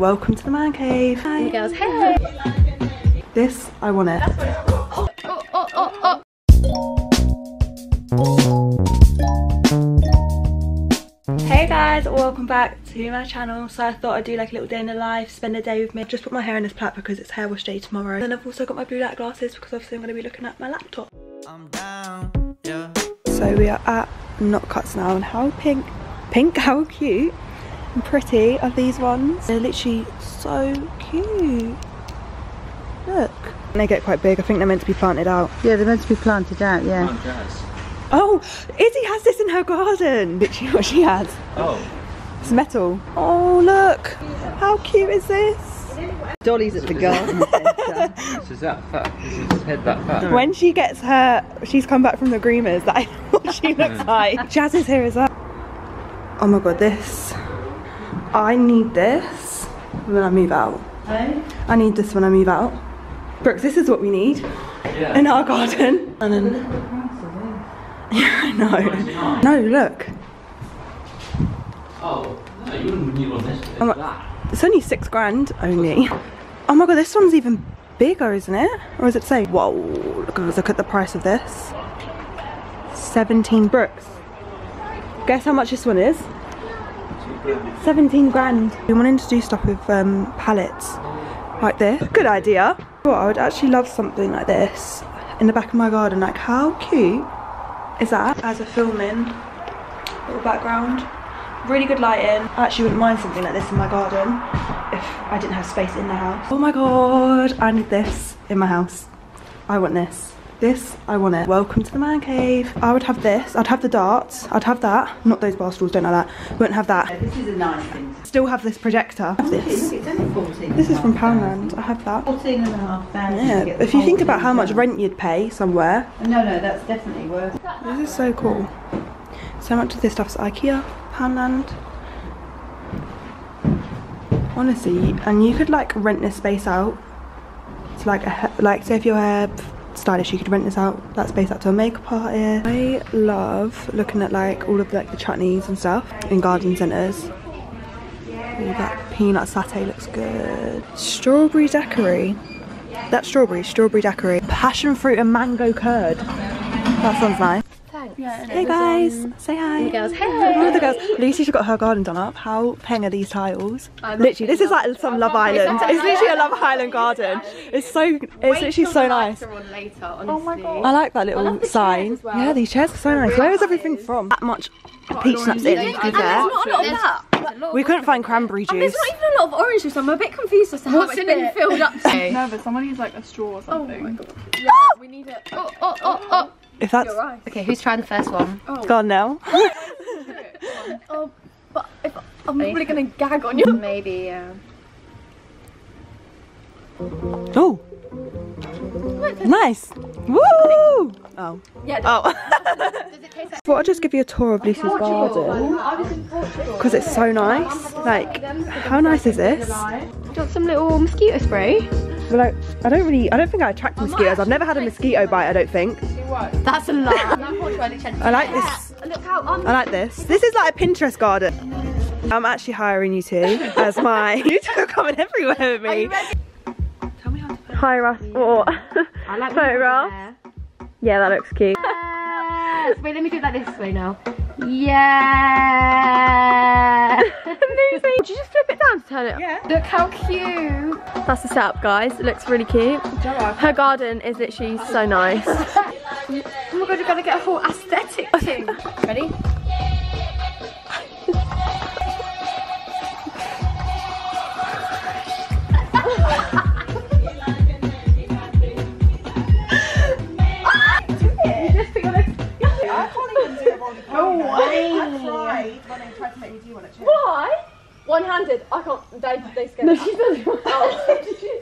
Welcome to the man cave. Hi. Hey girls. Hey. This, I want it. That's what it's called. Oh, oh, oh, oh. Hey guys, welcome back to my channel. So I thought I'd do like a little day in the life, spend a day with me. I've just put my hair in this plait because it's hair wash day tomorrow. Then I've also got my blue light glasses because obviously I'm going to be looking at my laptop. I'm down, yeah. So we are at Notcutts now, and how pink, how cute and pretty are these ones. They're literally so cute. Look. And they get quite big. I think they're meant to be planted out. Yeah, they're meant to be planted out, yeah. Oh, Izzy has this in her garden. Literally what she has. Oh. It's metal. Oh, look. How cute is this? Dolly's at the garden centre. She's that fat. She's head that fat. When she gets her, she's come back from the groomers. That is what she looks like. Jazz is here as well. Oh my god, this. I need this when I move out. Hey? I need this when I move out. Brooks, this is what we need, yeah, in our garden. And then, yeah, I know. No, look. Oh, no, you wouldn't need one this big. It's only £6 grand only. Oh my god, this one's even bigger, isn't it? Or is it say? Whoa, look at the price of this. 17 Brooks. Guess how much this one is? 17 grand. We wanted to do stuff with pallets like this. Good idea. Well, I would actually love something like this in the back of my garden. Like, how cute is that? As a filming little background. Really good lighting. I actually wouldn't mind something like this in my garden if I didn't have space in the house. Oh my god, I need this in my house. I want this. This, I want it. Welcome to the man cave. I would have this. I'd have the darts. I'd have that. Not those bar stools, don't like that. Wouldn't have that. Yeah, this is a nice thing. Still have this projector. Oh, this. Look, it's only 14. This is from Poundland. I have that. 14,500. Yeah. If you think about how much rent you'd pay somewhere. No, that's definitely worth it. This is so cool. So much of this stuff's IKEA, Poundland. Honestly, and you could like rent this space out. It's like a, like say if your hair stylish, you could rent this out, that space out to a makeup artist. I love looking at like all of like the chutneys and stuff in garden centres. Ooh, that peanut satay looks good. Strawberry daiquiri. That's strawberry daiquiri. Passion fruit and mango curd. That sounds nice. Thanks. Yeah, hey guys, say hi. Hey girls, hey. One of the girls. Lucy's got her garden done up. How peng are these tiles? Literally, this is like some Love Island. It's literally a Love Island garden. It's literally so nice. Later, oh my god. I like that little sign. Well. Yeah, these chairs are so nice. Where is everything from? That much peach snaps in. And not a lot of that. We couldn't find cranberry juice. There's not even a lot of orange juice. I'm a bit confused as to how it's been filled up to. No, but someone needs like a straw or something. Oh my god. Yeah, we need it. Oh, oh, oh, oh. If that's right. Okay, who's trying the first one? Oh. Go on now. Oh, but if I'm probably gonna gag on you. Maybe, yeah. Oh, nice. Woo! Oh. Yeah. Oh. Does it taste like? Well, I'll just give you a tour of Lucy's garden because it's so nice. Like, how nice is this? Do you want some little mosquito spray? Like, I don't think I attract mosquitoes. I've never had a mosquito bite, I don't think. That's a lie. I like this. I like this. This is like a Pinterest garden. I'm actually hiring you two as my... You two are coming everywhere with me. Tell me how to put it. Hire us or photograph. Yeah, that looks cute. Wait, let me do it like this way now. Yeah. Amazing. Would you just flip it down to turn it up? Yeah. Look how cute. That's the setup, guys. It looks really cute. Her garden is literally so nice. Oh my god, you're gonna get a whole aesthetic thing. Ready? No way! I when they tried to make me do one at church. Why? One-handed. I can't. They scared me. No, she's not doing it.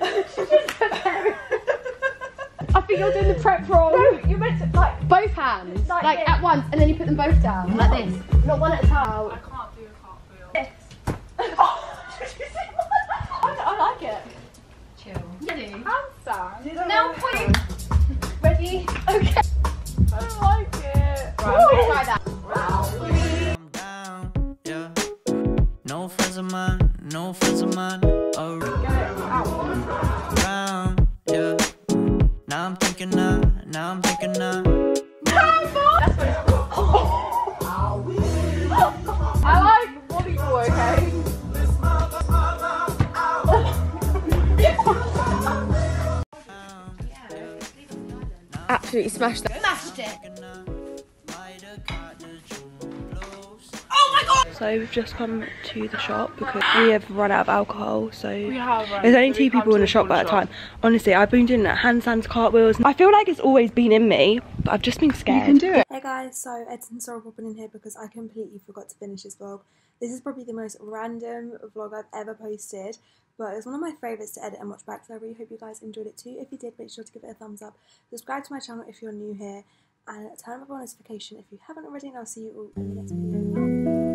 I think you're doing the prep wrong. No, you meant to like both hands, like at once, and then you put them both down like this. Not one at a time. I can't do a cartwheel. Oh, did you see what? I like it. Chill. You do. Answer. Now point. Ready? Okay. I like it. Right, I'm gonna try that. Wow. I'm down, yeah. No friends of mine, no friends of mine. around, yeah. Now I'm thinking now I'm thinking that's what it's called. Oh. I like Bobby Boy, okay? Absolutely smashed that. Smashed it! Oh my god! So we've just come to the shop because we have run out of alcohol, so there's only two people in the shop at a time. Honestly, I've been doing handstands, cartwheels. I feel like it's always been in me, but I've just been scared. You can do it. Hey guys, so Ed's and Sarah popping in here because I completely forgot to finish this vlog. This is probably the most random vlog I've ever posted, but it was one of my favourites to edit and watch back, so I really hope you guys enjoyed it too. If you did, make sure to give it a thumbs up. Subscribe to my channel if you're new here, and turn on my notification if you haven't already, and I'll see you all in the next video.